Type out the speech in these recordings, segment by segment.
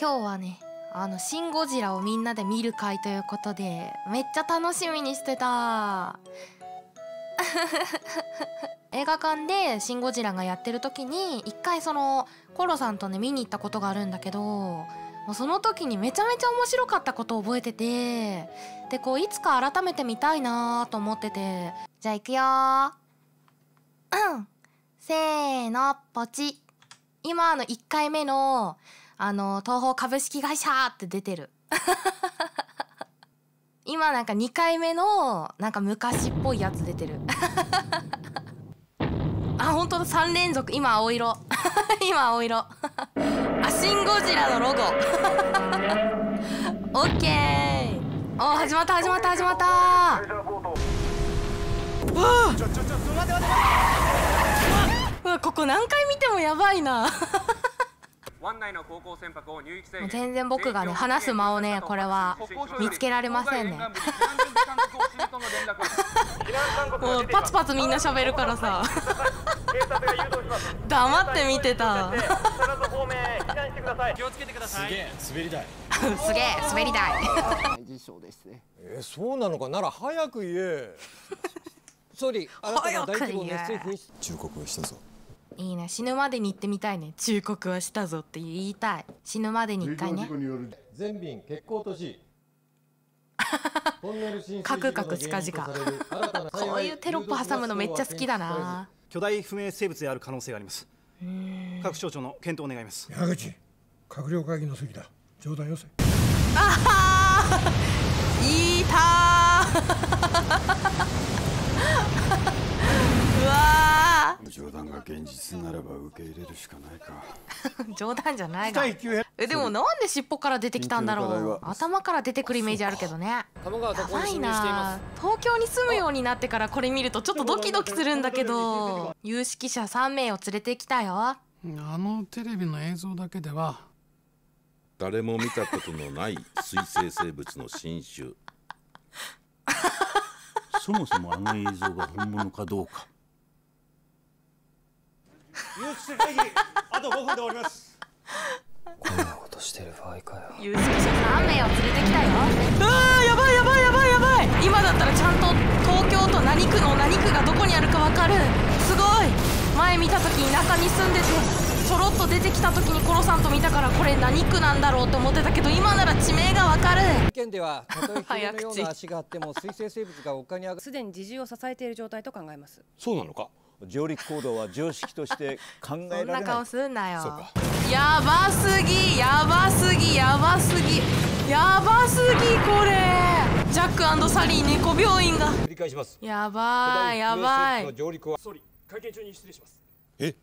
今日はねシン・ゴジラをみんなで見る会ということでめっちゃ楽しみにしてた映画館でシン・ゴジラがやってる時に一回そのコロさんとね見に行ったことがあるんだけど、もうその時にめちゃめちゃ面白かったことを覚えてて、でこういつか改めて見たいなと思ってて、じゃあいくよー、うん、せーのポチ。今1回目の東宝株式会社って出てる今なんか2回目のなんか昔っぽいやつ出てるあ、本当だ3連続、今青色今青色あ、シン・ゴジラのロゴオッケー。お、始まった始まった始まった。うわ、ここ何回見てもやばいなもう全然僕がね話す間をねこれは見つけられませんねもうパツパツみんな喋るからさ黙って見てたすげえ滑り台すげえ滑り台そうなのかなら早く言え。総理、あなたが大規模熱水噴出忠告をしたぞ。いいね、死ぬまでに言ってみたいね。忠告はしたぞって言いたい。死ぬまでに1回ね。全便欠航としカクカク近々こういうテロップ挟むのめっちゃ好きだな。巨大不明生物である可能性があります。各省庁の検討を願います。山口閣僚会議の席だ。冗談要請。あーいたーうわー、冗談が現実ならば受け入れるしかないか冗談じゃないが。でもなんで尻尾から出てきたんだろう。頭から出てくるイメージあるけどね。やばいな、東京に住むようになってからこれ見るとちょっとドキドキするんだけど。有識者3名を連れてきたよ。テレビの映像だけでは誰も見たことのない水生生物の新種そもそも映像が本物かどうか。有識者会議あと5分で終わりますこんなことしてる場合かよ。有識者3名を連れてきたよ。あーやばいやばいやばいやばい。今だったらちゃんと東京都何区の何区がどこにあるかわかる。すごい、前見た時に中に住んでてちょろっと出てきた時にコロさんと見たからこれ何区なんだろうと思ってたけど、今なら地名がわかる。県ではたとえひれのような足があっても水生生物が丘に上がすでに自重を支えている状態と考えます。そうなのか。上陸行動は常識として考えられない。そんな顔すんなよ。やばすぎやばすぎやばすぎやばすぎ。これジャック&サリー猫病院が繰り返します。やばいやばい。上陸は総理会見中に失礼します。え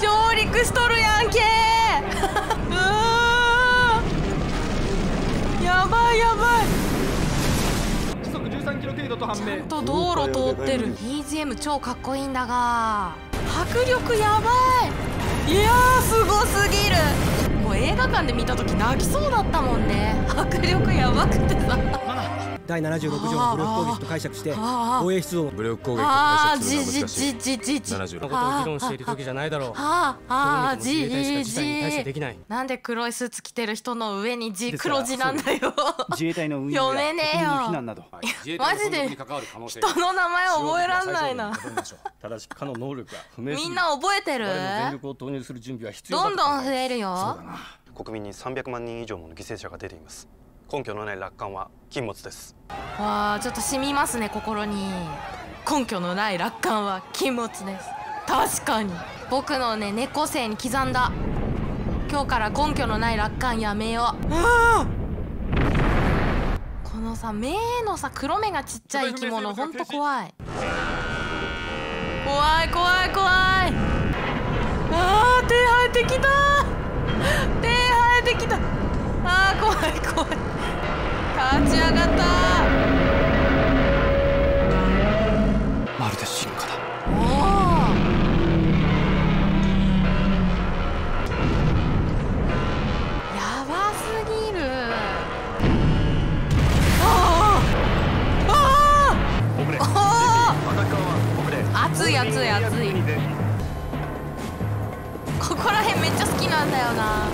上陸しとるやんけやばいやばい。ちゃんと道路通ってる。 BGM 超かっこいいんだが迫力やばい。いやーすごすぎる。もう映画館で見た時泣きそうだったもんね、迫力やばくてさ第76条の武力攻撃と解釈して防衛出動武力攻撃と解釈するのが難しい。76のことを議論している時じゃないだろう。自衛隊しか事態に対処できない。なんで黒いスーツ着てる人の上に黒字なんだよ。自衛隊の運用や国民の避難などマジで人の名前覚えらんないな。ただし彼の能力は不明。みんな覚えてる。全力を投入する準備は必要だ。どんどん増えるよ。国民に300万人以上もの犠牲者が出ています。根拠のない楽観は禁物です。わあ、ちょっと染みますね心に。根拠のない楽観は禁物です。確かに僕のね猫背に刻んだ。今日から根拠のない楽観やめよう。このさ目のさ黒目がちっちゃい生き物ほんと怖い怖い怖い怖い。あー手生えてきた手生えてきた。あー怖い怖い。立ち上がった。まるで進化だ。やばすぎる。熱い熱い熱い。ここら辺めっちゃ好きなんだよな。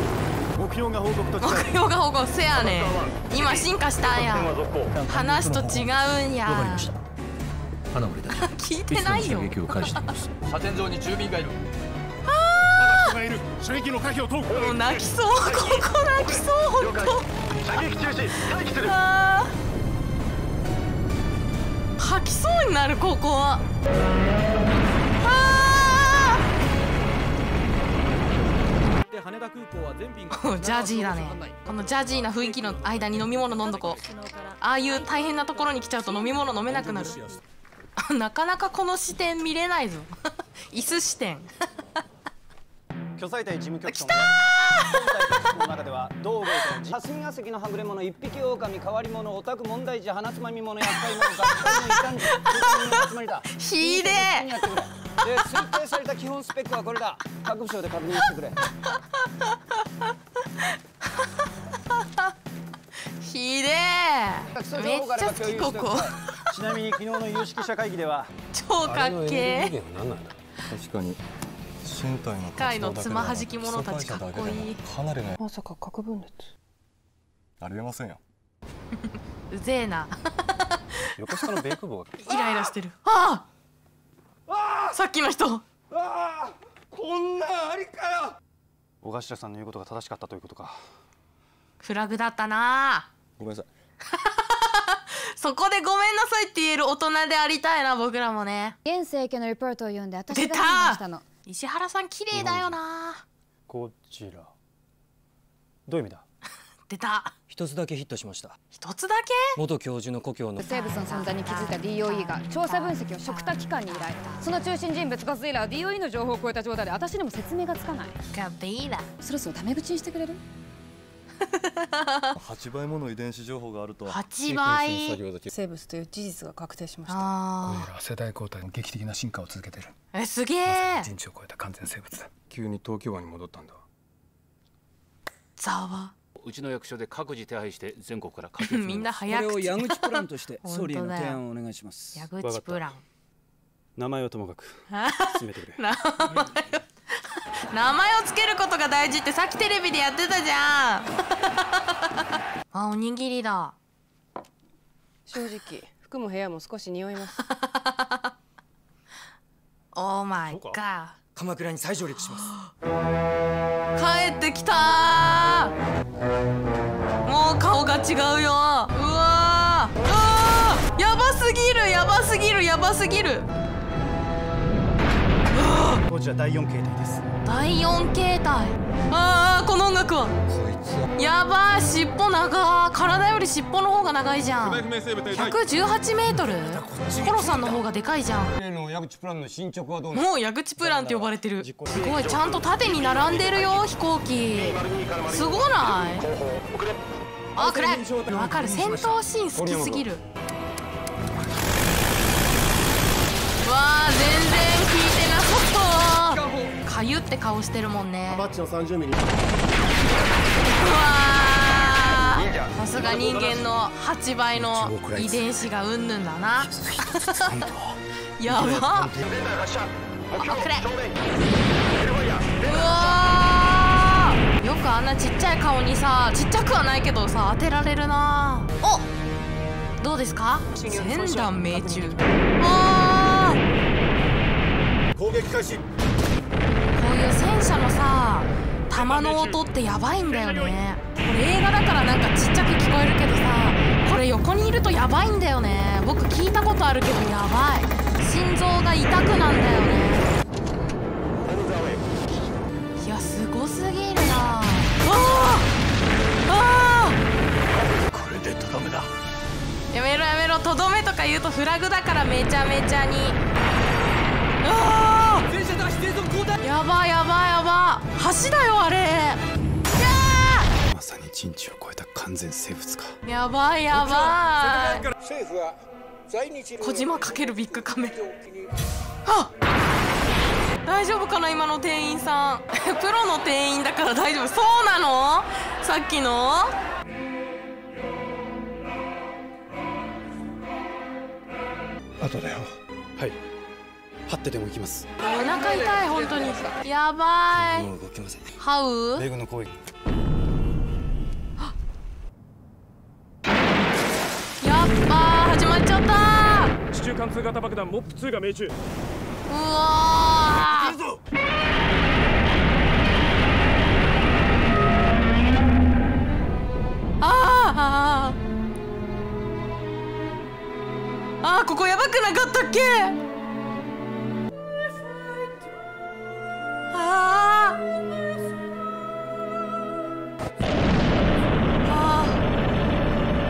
目標が報告と目標が報告せやねん。今進化したんや。話と違うんや。花森だ。聞いてないよ。射点場に住民がいる。ああ。射撃の可否を問う。もう泣きそう。ここ泣きそう本当。射撃中止。待機する。吐きそうになるここは。ジャージーだね。このジャージーな雰囲気の間に飲み物飲んどこう。ああいう大変なところに来ちゃうと飲み物飲めなくなる。なかなかこの視点見れないぞ。椅子視点。来たー！の中では同郷と霞が関のはぐれ者一匹狼変わり者オタク問題児花つまみ者厄介者学校の一貫集まりだ。ひでえ。で推定された基本スペックはこれだ。各部署で確認してくれ。ひでえ。めっちゃ好きここ。ちなみに昨日の有識者会議では超かっけえ。確かに身体の世界のつまはじき者たちかっこいい。まさか核分裂ありえませんよ。うぜえな。横須賀の米空母がイライラしてる。ああ。さっきの人。ああ、こんなんありかよ。小頭さんの言うことが正しかったということか。フラグだったな。ごめんなさい。そこでごめんなさいって言える大人でありたいな、僕らもね。現政権のレポートを読んで、私が話したの。石原さん綺麗だよな。こちら。どういう意味だ。出た。一つだけヒットしました。一つだけ？元教授の故郷の生物の存在に気づいた DOE が調査分析を嘱託機関に依頼。その中心人物ガズイラは DOE の情報を超えた状態で私にも説明がつかない。ガズイラ。そろそろタメ口にしてくれる？8倍もの遺伝子情報があると。8倍。生物という事実が確定しました。ガズイラは世代交代の劇的な進化を続けている。え、すげえ。まさに人知を超えた完全生物だ。急に東京湾に戻ったんだ。ざわ。うちの役所で各自手配して全国からみんな早く矢口プランとして総理への提案をお願いします。矢口プラン。名前はともかく進めてくれ。名前をつけることが大事ってさっきテレビでやってたじゃん。あ、おにぎりだ。正直服も部屋も少し匂います。オーマイガー。鎌倉に再上陸します。帰ってきたー。もう顔が違うよ。うわー、うわー、やばすぎる、やばすぎる、やばすぎる。こちら第4形態です。第4形態。ああ、この音楽はやばい。尻尾長。体より尻尾の方が長いじゃん。118メートル。コロさんの方がでかいじゃん。矢口プランの進捗はどうなの？もう矢口プランって呼ばれてる。すごい、ちゃんと縦に並んでるよ飛行機。すごない？あ、くれ。わかる。戦闘シーン好きすぎる。わあ、全然聞いてなかった。かゆって顔してるもんね。うわあ、さすが人間の8倍の遺伝子がうんぬんだな。やばっ。あ、くれ。うわー、よくあんなちっちゃい顔にさ、ちっちゃくはないけどさ当てられるな。お、どうですか？千段命中。あー、攻撃開始。こういう戦車のさ弾の音ってやばいんだよね。これ映画だからなんかちっちゃく聞こえるけどさ、これ横にいるとやばいんだよね。僕聞いたことあるけどやばい。心臓が痛くなんだよね。いや、すごすぎるな。ああ、これでとどめだ。やめろやめろ、とどめとか言うとフラグだからめちゃめちゃに。ああ、やばいやばいやばい。橋だよあれ。いや、まさに人知を超えた完全生物か。やばいやばい。政府は小島×ビッグカメ。あ、大丈夫かな今の店員さん。プロの店員だから大丈夫そうなの？さっきの後だよ。はい、張ってでも行きます。お腹痛い、本当にやばい。もう動けません。ハウ米軍の行為。やっばー、始まっちゃったー。地中貫通型爆弾モップ2が命中。うわー、ああ、ここやばくなかったっけ。ああ、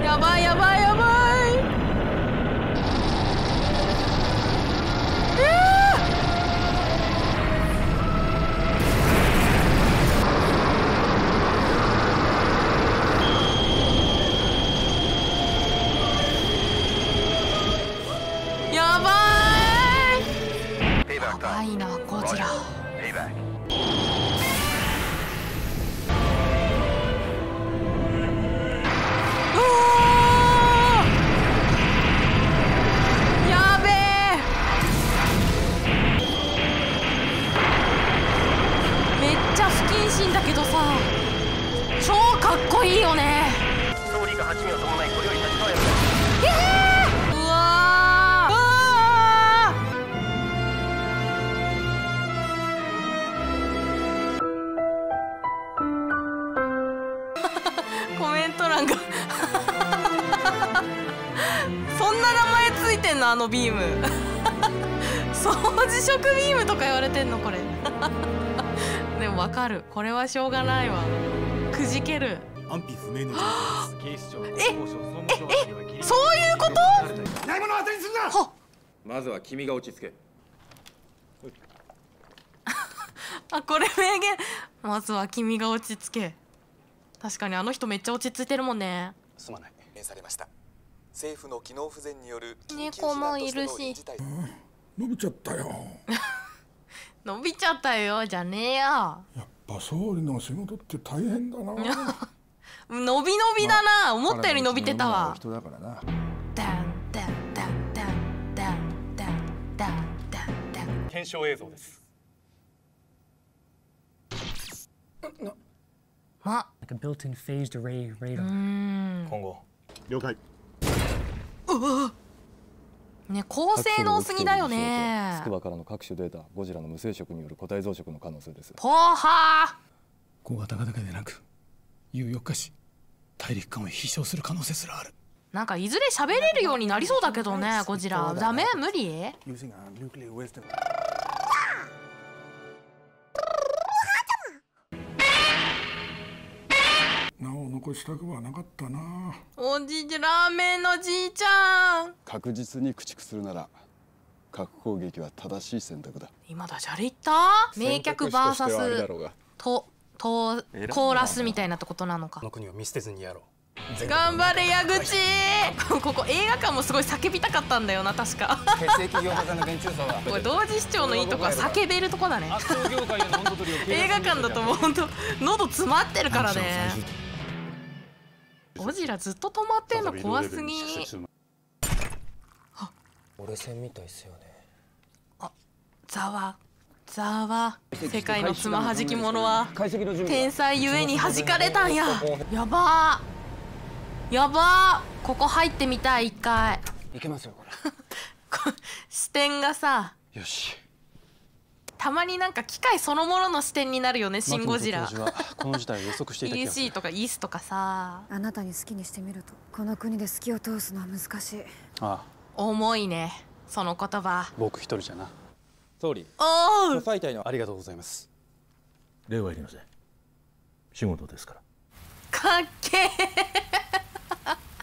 やばいやばいやばい。いいな、ゴジラ。めっちゃ不謹慎だけどさ、超かっこいいよね。ストーリーが8秒ともないこれより立ち回る。そんな名前ついてんの、あのビーム。掃除職ビームとか言われてんのこれ。でもわかる、これはしょうがないわ。くじける。安否不明の状況です。え、そういうこと？ないものを当たりするな。まずは君が落ち着け。あ、これ名言。まずは君が落ち着け。確かにあの人めっちゃ落ち着いてるもんね。すまない。されました。政府の機能不全による猫もいるし、伸びちゃったよ。伸びちゃったよじゃねえよ。やっぱ総理の仕事って大変だな。伸び伸びだな、思ったより伸びてたわ。人だからな。検証映像です。あ、今後。了解。ね、高性能すぎだよね。つくばからの各種データ、ゴジラの無生殖による個体増殖の可能性です。ポーハー。小型化だけでなく、有翼化し、大陸間を飛翔する可能性すらある。なんかいずれ喋れるようになりそうだけどね、ゴジラ。ダメ、無理。なお残したくはなかったな。おじいちゃん、ラーメンのじいちゃん。確実に駆逐するなら核攻撃は正しい選択だ。今だじゃれ言った。名脚バーサスとコーラスみたいなってことなのか。この国を見捨てずにやろう。頑張れ矢口。ここ映画館もすごい叫びたかったんだよな、確か。血液業界の連中層はこれ同時視聴のいいとこは叫べるとこだね。映画館だともう本当喉詰まってるからね。ゴジラずっと止まってんの怖すぎ。折れ線みたいですよね。あ、ざわざわ。世界のつまはじき者は天才ゆえに弾かれたんや。やばーやばー。ここ入ってみたい、一回。いけますよこれ。視点がさ、よし。たまになんか機械そのものの視点になるよね、シン・ゴジラ。この事態を予測していた気がする。EC とかイースとかさ。あなたに好きにしてみると、この国で好きを通すのは難しい。ああ、重いね、その言葉。僕一人じゃな。総理、ご裁定のありがとうございます。礼はいりません。仕事ですから。かっけえ。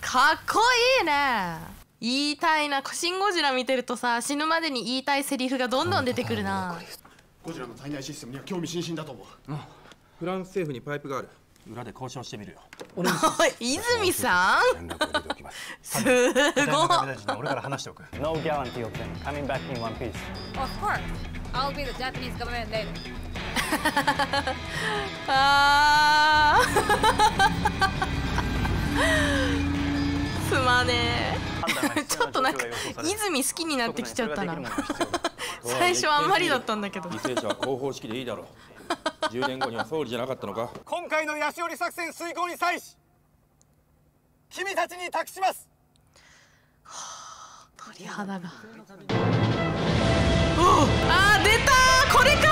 かっこいいね。言いたいな、シン・ゴジラ見てるとさ、死ぬまでに言いたいセリフがどんどん出てくるな。ゴジラの体内システムには興味津々だと思う。うん、フランス政府にパイプがある。裏で交渉してみるよ。泉さん。すごい。俺から話しておく。No guarantee of them coming back in one piece. Of course, I'll be the Japanese government later. ああ。すまねえ。ちょっとなんか泉好きになってきちゃったな。最初はあんまりだったんだけど。犠牲者は広報式でいいだろう。10年後には総理じゃなかったのか。今回のヤシオリ作戦遂行に際し君たちに託します。はあ、鳥肌が。あー、出た、これか。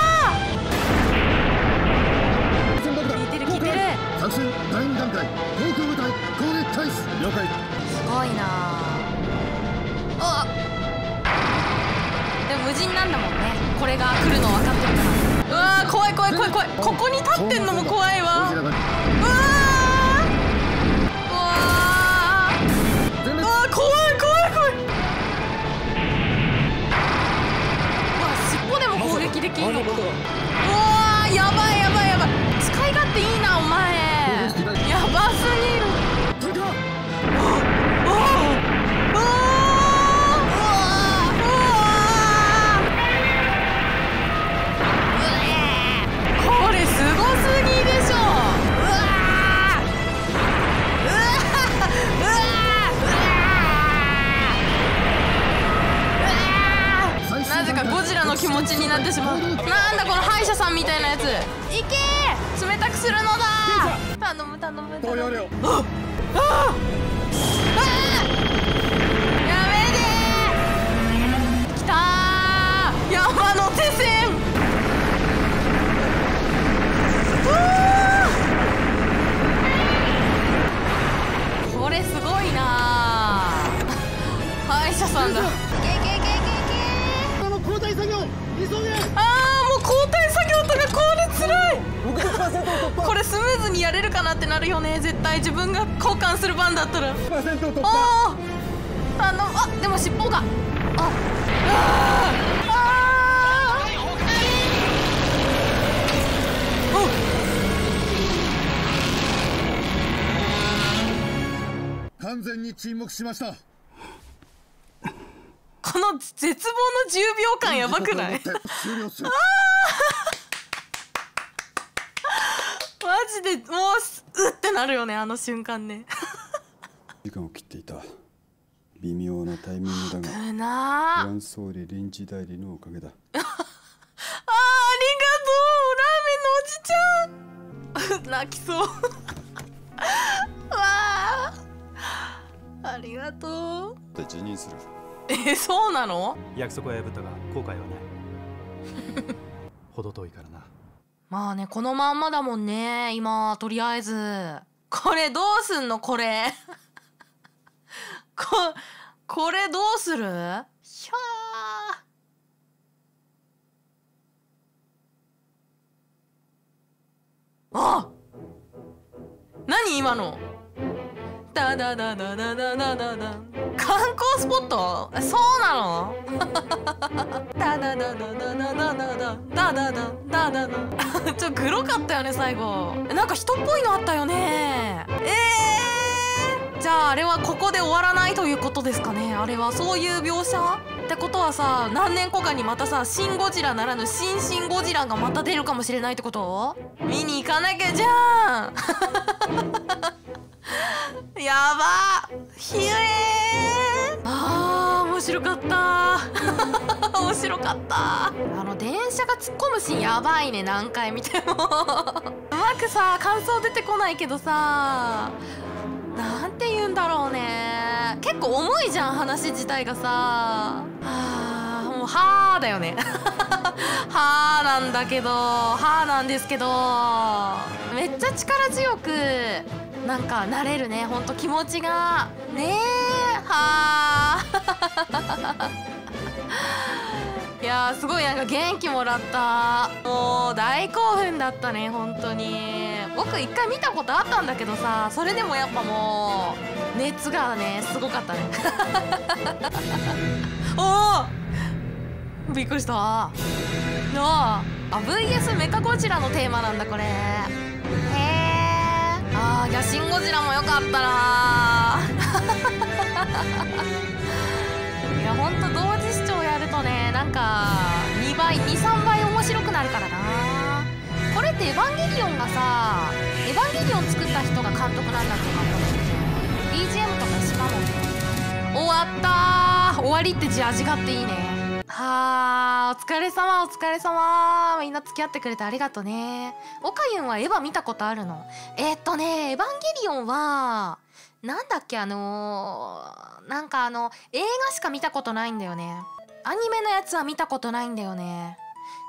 聞いてる聞いてる。作戦第2段階、航空部隊攻撃開始。了解。すごいなあ。あ、でも無人なんだもんね。これが来るの分かってるから。うわー、怖い怖い怖い怖い。ここに立ってんのも怖いわ。うわー、うわー、怖い怖い怖い。うわ、尻尾でも攻撃できるのか。うわー、やばいやばいやばい。使い勝手いいな、お前。やばすぎる。ゴジラの気持ちになってしまう。なんだこの歯医者さんみたいなやつ。いけー、冷たくするのだ。頼む頼む頼む。あっ、ああ、やめてー。来たー、山手線。これすごいなー。歯医者さんだ。あー、もう交代作業とかこれつらい。これスムーズにやれるかなってなるよね。絶対自分が交換する番だったら。ああ、でも尻尾が。あああ、完全に沈黙しました。この絶望の10秒間やばくない？マジでもううってなるよね、あの瞬間ね。時間を切っていた微妙なタイミングだが、フランス総理臨時代理のおかげだ。あー、ありがとう、ラーメンのおじちゃん。泣きそう。わー、ありがとう。で、辞任する。そうなの？約束は破ったが後悔はない。ほど遠いからな。まあね、このまんまだもんね今。とりあえずこれどうすんのこれ。これどうする。ひゃー、あ、何今の。だだだだだだだだだ。観光スポット？そうなの？だだだだだだだだだだだだだ。ちょっとグロかったよね最後。なんか人っぽいのあったよね。じゃああれはここで終わらないということですかね。あれはそういう描写ってことはさ、何年後かにまたさ、シン・ゴジラならぬシン・シン・ゴジラがまた出るかもしれないってこと？見に行かなきゃじゃん。やばー、ひえー、あー、面白かったー。面白かったー。あの電車が突っ込むシーンやばいね、何回見ても。うまくさ、感想出てこないけどさ、なんて言うんだろうね。結構重いじゃん、話自体がさ。あー、もうはーだよね。はーなんだけど、はーなんですけど、めっちゃ力強くなんか慣れるね、ほんと気持ちがねー。はー。いやー、すごいなんか元気もらった。もう大興奮だったね本当に。僕一回見たことあったんだけどさ、それでもやっぱもう熱がねすごかったね。おお、びっくりした。ああ、VS メカゴジラのテーマなんだこれ。あー、いや、シン・ゴジラも良かったな。いや、ほんと同時視聴やるとね、なんか2倍23倍面白くなるからな。これって「エヴァンゲリオン」がさ、「エヴァンゲリオン」作った人が監督なんだって思った。 BGM とかしかも終わったー。終わりって字味があっていいね。はあ、お疲れ様お疲れ様。みんな付き合ってくれてありがとね。おかゆんはエヴァ見たことあるの？エヴァンゲリオンはなんだっけ、なんか映画しか見たことないんだよね。アニメのやつは見たことないんだよね。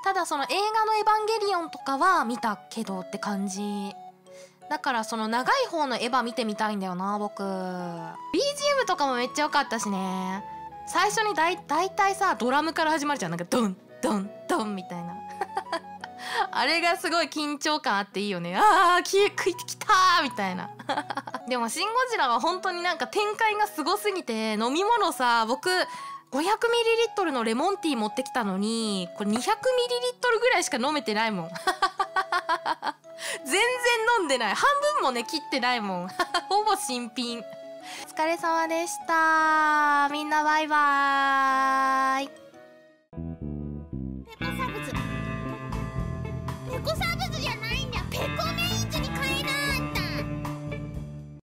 ただその映画のエヴァンゲリオンとかは見たけどって感じ。だからその長い方のエヴァ見てみたいんだよな、僕。BGM とかもめっちゃ良かったしね。最初にだいたいさ、ドラムから始まるじゃん。なんかドンドンドンみたいなあれがすごい緊張感あっていいよね。あー食いてきたーみたいなでも「シン・ゴジラ」は本当になんか展開がすごすぎて、飲み物さ、僕 500ml のレモンティー持ってきたのにこれ 200ml ぐらいしか飲めてないもん全然飲んでない。半分もね切ってないもんほぼ新品。お疲れ様でした。みんなバイバーイ。